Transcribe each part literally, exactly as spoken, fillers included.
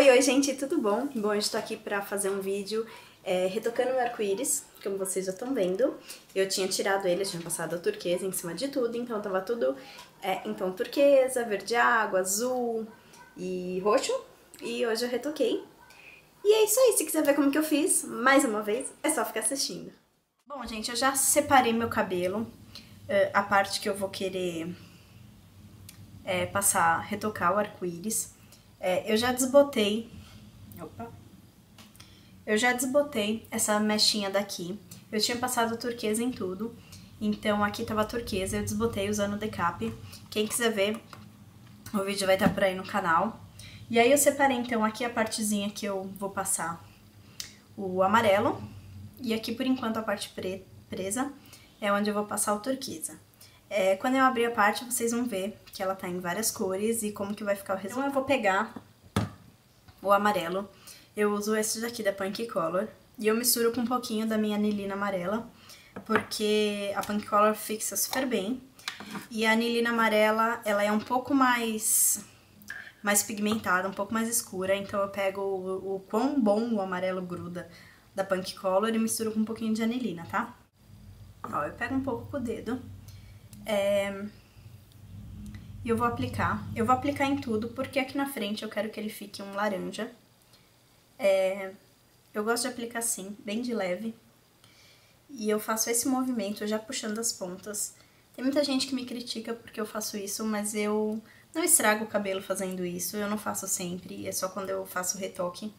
Oi, oi gente, tudo bom? Bom, eu estou aqui para fazer um vídeo é, retocando meu arco-íris, como vocês já estão vendo. Eu tinha tirado ele, eu tinha passado a turquesa em cima de tudo, então tava tudo é, então turquesa, verde água, azul e roxo. E hoje eu retoquei. E é isso aí, se quiser ver como que eu fiz, mais uma vez, é só ficar assistindo. Bom, gente, eu já separei meu cabelo, a parte que eu vou querer é, passar, retocar o arco-íris. É, eu já desbotei, opa, eu já desbotei essa mechinha daqui, eu tinha passado turquesa em tudo, então aqui tava turquesa, eu desbotei usando o decap, quem quiser ver, o vídeo vai estar por aí no canal. E aí eu separei então aqui a partezinha que eu vou passar o amarelo, e aqui por enquanto a parte pre presa é onde eu vou passar o turquesa. É, quando eu abrir a parte, vocês vão ver que ela tá em várias cores e como que vai ficar o resultado. Então eu vou pegar o amarelo, eu uso esse daqui da Punk Color, e eu misturo com um pouquinho da minha anilina amarela, porque a Punk Color fixa super bem, e a anilina amarela, ela é um pouco mais, mais pigmentada, um pouco mais escura, então eu pego o, o quão bom o amarelo gruda da Punk Color e misturo com um pouquinho de anilina, tá? Ó, eu pego um pouco com o dedo. E é, eu vou aplicar, eu vou aplicar em tudo, porque aqui na frente eu quero que ele fique um laranja. É, eu gosto de aplicar assim, bem de leve. E eu faço esse movimento já puxando as pontas. Tem muita gente que me critica porque eu faço isso, mas eu não estrago o cabelo fazendo isso. Eu não faço sempre, é só quando eu faço retoque.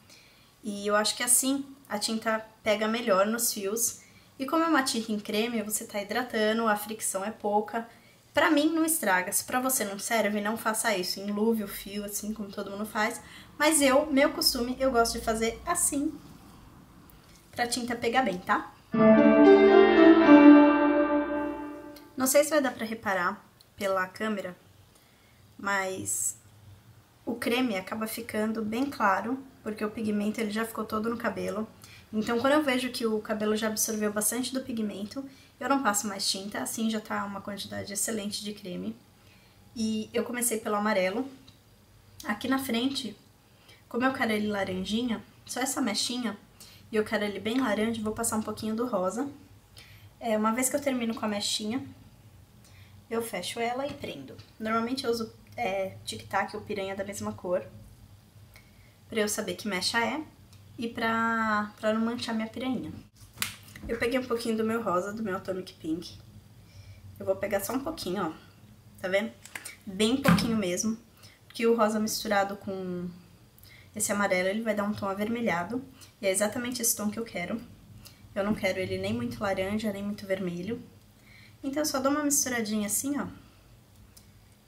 E eu acho que assim a tinta pega melhor nos fios. E como é uma tinta em creme, você tá hidratando, a fricção é pouca. Pra mim não estraga, se pra você não serve, não faça isso. Enluve o fio, assim como todo mundo faz. Mas eu, meu costume, eu gosto de fazer assim, pra tinta pegar bem, tá? Não sei se vai dar pra reparar pela câmera, mas o creme acaba ficando bem claro, porque o pigmento ele já ficou todo no cabelo. Então, quando eu vejo que o cabelo já absorveu bastante do pigmento, eu não passo mais tinta, assim já tá uma quantidade excelente de creme. E eu comecei pelo amarelo. Aqui na frente, como eu quero ele laranjinha, só essa mechinha, e eu quero ele bem laranja, vou passar um pouquinho do rosa. É, uma vez que eu termino com a mechinha, eu fecho ela e prendo. Normalmente eu uso é, tic-tac ou piranha da mesma cor, pra eu saber que mecha é. E pra, pra não manchar minha piranha. Eu peguei um pouquinho do meu rosa, do meu Atomic Pink. Eu vou pegar só um pouquinho, ó. Tá vendo? Bem pouquinho mesmo. Porque o rosa misturado com esse amarelo, ele vai dar um tom avermelhado. E é exatamente esse tom que eu quero. Eu não quero ele nem muito laranja, nem muito vermelho. Então eu só dou uma misturadinha assim, ó.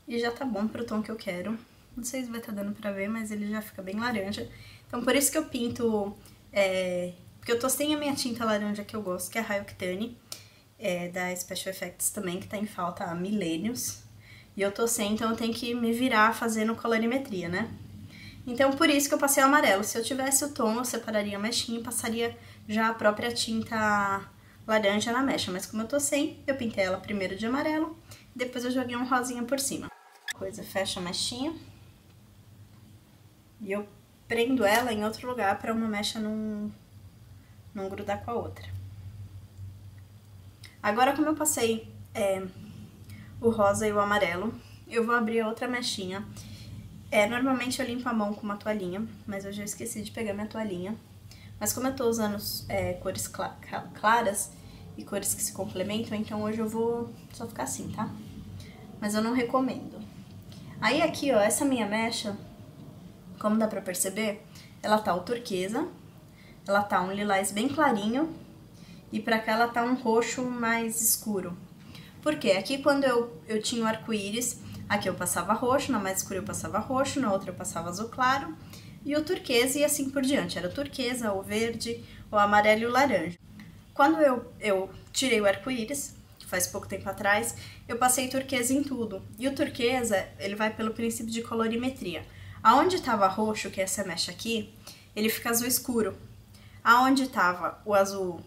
E já tá bom pro tom que eu quero. Não sei se vai estar dando pra ver, mas ele já fica bem laranja. Então, por isso que eu pinto... É, porque eu tô sem a minha tinta laranja que eu gosto, que é a Rayoctane, é, da Special Effects também, que tá em falta há milênios. E eu tô sem, então eu tenho que me virar fazendo colorimetria, né? Então, por isso que eu passei o amarelo. Se eu tivesse o tom, eu separaria a mechinha e passaria já a própria tinta laranja na mecha. Mas como eu tô sem, eu pintei ela primeiro de amarelo, depois eu joguei um rosinha por cima. Coisa, fecha a mechinha. E eu prendo ela em outro lugar para uma mecha não, não grudar com a outra. Agora, como eu passei é, o rosa e o amarelo, eu vou abrir outra mechinha. É, normalmente eu limpo a mão com uma toalhinha, mas hoje eu esqueci de pegar minha toalhinha. Mas como eu tô usando é, cores cla- claras e cores que se complementam, então hoje eu vou só ficar assim, tá? Mas eu não recomendo. Aí aqui, ó, essa minha mecha... Como dá pra perceber, ela tá o turquesa, ela tá um lilás bem clarinho e pra cá ela tá um roxo mais escuro. Por quê? Aqui quando eu, eu tinha o arco-íris, aqui eu passava roxo, na mais escura eu passava roxo, na outra eu passava azul claro e o turquesa e assim por diante. Era o turquesa, o verde, o amarelo e o laranja. Quando eu, eu tirei o arco-íris, faz pouco tempo atrás, eu passei turquesa em tudo. E o turquesa, ele vai pelo princípio de colorimetria. Aonde tava roxo, que é essa mecha aqui, ele fica azul escuro. Aonde tava o azul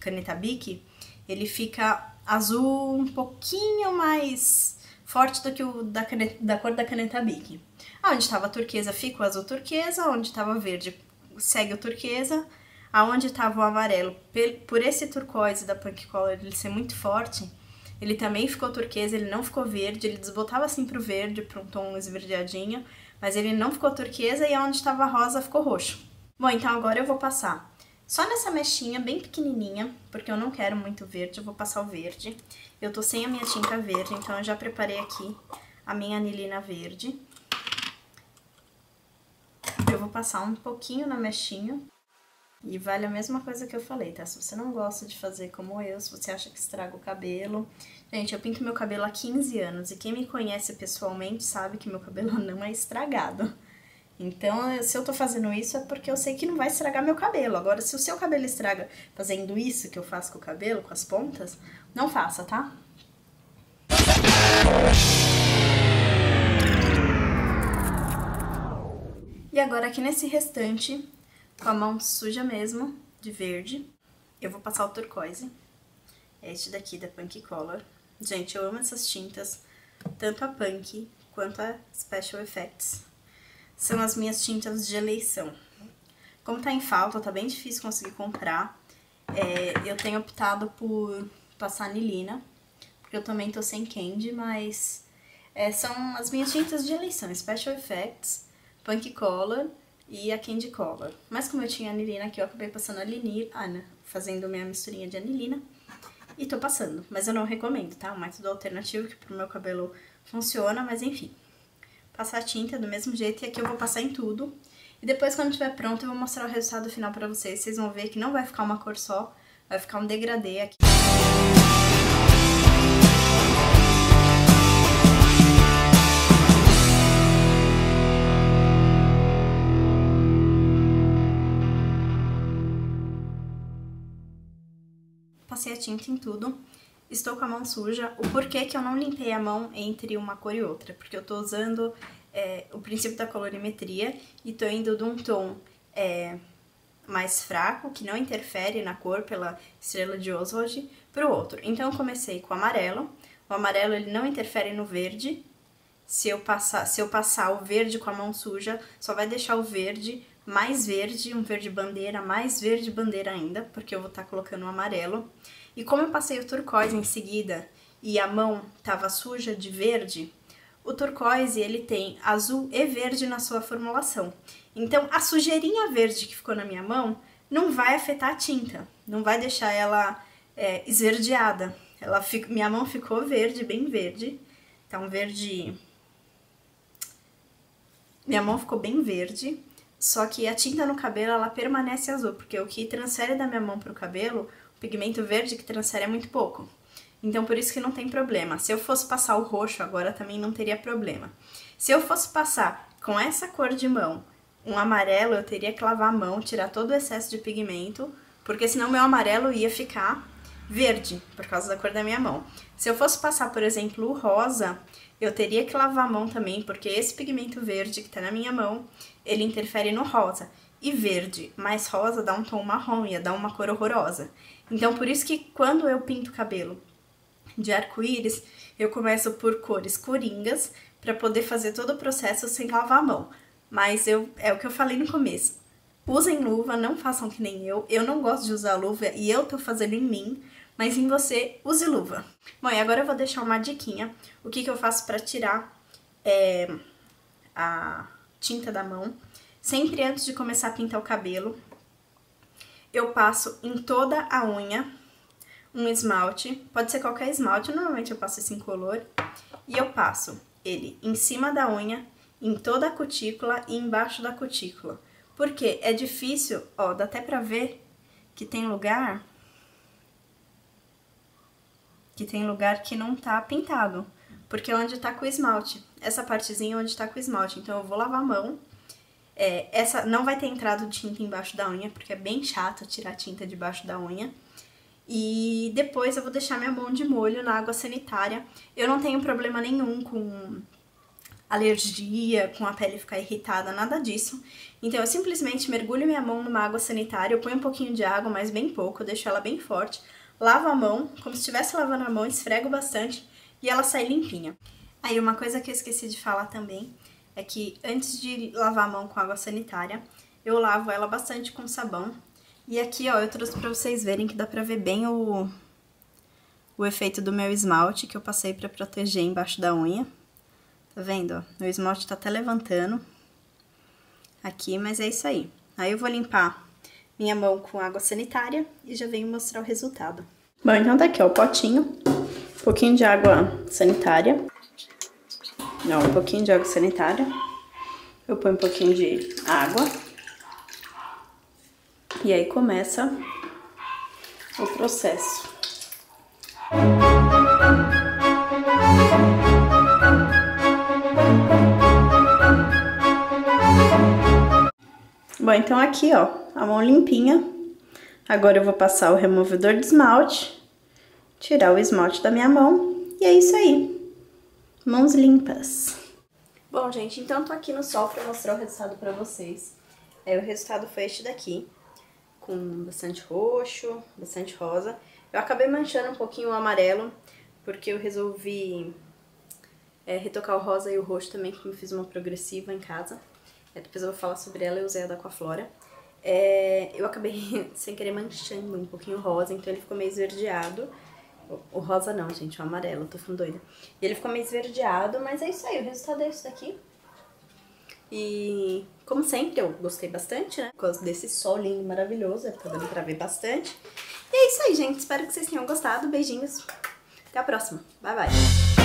caneta Bic, ele fica azul um pouquinho mais forte do que o da, caneta, da cor da caneta Bic. Onde estava turquesa fica o azul turquesa, onde estava verde segue o turquesa, aonde estava o amarelo, por esse turquoise da Punk Color ele ser muito forte, ele também ficou turquesa, ele não ficou verde, ele desbotava assim pro verde, para um tom esverdeadinho, mas ele não ficou turquesa e onde estava rosa ficou roxo. Bom, então agora eu vou passar só nessa mechinha bem pequenininha, porque eu não quero muito verde, eu vou passar o verde. Eu tô sem a minha tinta verde, então eu já preparei aqui a minha anilina verde. Eu vou passar um pouquinho na mechinha e vale a mesma coisa que eu falei, tá? Se você não gosta de fazer como eu, se você acha que estraga o cabelo... Gente, eu pinto meu cabelo há quinze anos e quem me conhece pessoalmente sabe que meu cabelo não é estragado. Então, se eu tô fazendo isso é porque eu sei que não vai estragar meu cabelo. Agora, se o seu cabelo estraga fazendo isso que eu faço com o cabelo, com as pontas, não faça, tá? E agora aqui nesse restante, com a mão suja mesmo, de verde, eu vou passar o turquoise. É este daqui da Punk Color. Gente, eu amo essas tintas, tanto a Punk quanto a Special Effects. São as minhas tintas de eleição. Como tá em falta, tá bem difícil conseguir comprar, é, eu tenho optado por passar anilina, porque eu também tô sem candy, mas é, são as minhas tintas de eleição, Special Effects, Punk Color e a Candy Color. Mas como eu tinha anilina aqui, eu acabei passando anilina, ah, fazendo minha misturinha de anilina, e tô passando. Mas eu não recomendo, tá? Um método alternativo que pro meu cabelo funciona, mas enfim... Passar a tinta do mesmo jeito, e aqui eu vou passar em tudo. E depois, quando estiver pronto, eu vou mostrar o resultado final pra vocês. Vocês vão ver que não vai ficar uma cor só, vai ficar um degradê aqui. Passei a tinta em tudo. Estou com a mão suja. O porquê que eu não limpei a mão entre uma cor e outra? Porque eu tô usando é, o princípio da colorimetria e tô indo de um tom é, mais fraco, que não interfere na cor pela estrela de Oswald, pro outro. Então eu comecei com o amarelo. O amarelo ele não interfere no verde. Se eu passar, se eu passar o verde com a mão suja, só vai deixar o verde mais verde, um verde bandeira, mais verde bandeira ainda, porque eu vou estar colocando o amarelo. E como eu passei o turquoise em seguida e a mão tava suja de verde, o turquoise ele tem azul e verde na sua formulação. Então a sujeirinha verde que ficou na minha mão não vai afetar a tinta, não vai deixar ela é, esverdeada. Ela fica, minha mão ficou verde, bem verde, tá um verde... Minha mão ficou bem verde, só que a tinta no cabelo ela permanece azul, porque o que transfere da minha mão pro cabelo... Pigmento verde que transfere é muito pouco, então por isso que não tem problema. Se eu fosse passar o roxo agora também não teria problema. Se eu fosse passar com essa cor de mão um amarelo, eu teria que lavar a mão, tirar todo o excesso de pigmento, porque senão meu amarelo ia ficar verde por causa da cor da minha mão. Se eu fosse passar, por exemplo, o rosa, eu teria que lavar a mão também, porque esse pigmento verde que tá na minha mão, ele interfere no rosa. E verde, mais rosa dá um tom marrom, ia dar uma cor horrorosa. Então, por isso que quando eu pinto o cabelo de arco-íris, eu começo por cores coringas, pra poder fazer todo o processo sem lavar a mão. Mas eu, é o que eu falei no começo. Usem luva, não façam que nem eu. Eu não gosto de usar luva e eu tô fazendo em mim, mas em você, use luva. Bom, e agora eu vou deixar uma diquinha. O que que eu faço pra tirar é, a tinta da mão. Sempre antes de começar a pintar o cabelo, eu passo em toda a unha um esmalte, pode ser qualquer esmalte, normalmente eu passo esse incolor, e eu passo ele em cima da unha, em toda a cutícula e embaixo da cutícula. Porque é difícil, ó, dá até pra ver que tem lugar, que tem lugar que não tá pintado, porque é onde tá com o esmalte, essa partezinha é onde tá com o esmalte, então eu vou lavar a mão. É, essa não vai ter entrado tinta embaixo da unha, porque é bem chato tirar tinta debaixo da unha. E depois eu vou deixar minha mão de molho na água sanitária. Eu não tenho problema nenhum com alergia, com a pele ficar irritada, nada disso. Então eu simplesmente mergulho minha mão numa água sanitária, eu ponho um pouquinho de água, mas bem pouco, eu deixo ela bem forte. Lavo a mão, como se estivesse lavando a mão, esfrego bastante e ela sai limpinha. Aí uma coisa que eu esqueci de falar também... é que antes de lavar a mão com água sanitária, eu lavo ela bastante com sabão. E aqui, ó, eu trouxe pra vocês verem que dá pra ver bem o, o efeito do meu esmalte, que eu passei pra proteger embaixo da unha. Tá vendo, ó? Meu esmalte tá até levantando aqui, mas é isso aí. Aí eu vou limpar minha mão com água sanitária e já venho mostrar o resultado. Bom, então tá aqui, ó, o potinho. Um pouquinho de água sanitária. Não, um pouquinho de água sanitária. Eu ponho um pouquinho de água. E aí começa o processo. Bom, então aqui, ó, a mão limpinha. Agora eu vou passar o removedor de esmalte, tirar o esmalte da minha mão, e é isso aí. Mãos limpas. Bom, gente, então tô aqui no sol pra mostrar o resultado pra vocês. É, o resultado foi este daqui, com bastante roxo, bastante rosa. Eu acabei manchando um pouquinho o amarelo, porque eu resolvi é, retocar o rosa e o roxo também, porque eu fiz uma progressiva em casa. É, depois eu vou falar sobre ela, eu usei a da Aquaflora. É, eu acabei sem querer manchando um pouquinho o rosa, então ele ficou meio esverdeado. O rosa não, gente, o amarelo, tô ficando doida. E ele ficou meio esverdeado, mas é isso aí, o resultado é isso daqui. E, como sempre, eu gostei bastante, né? Por causa desse sol lindo, maravilhoso, tá dando pra ver bastante. E é isso aí, gente, espero que vocês tenham gostado, beijinhos, até a próxima, bye bye!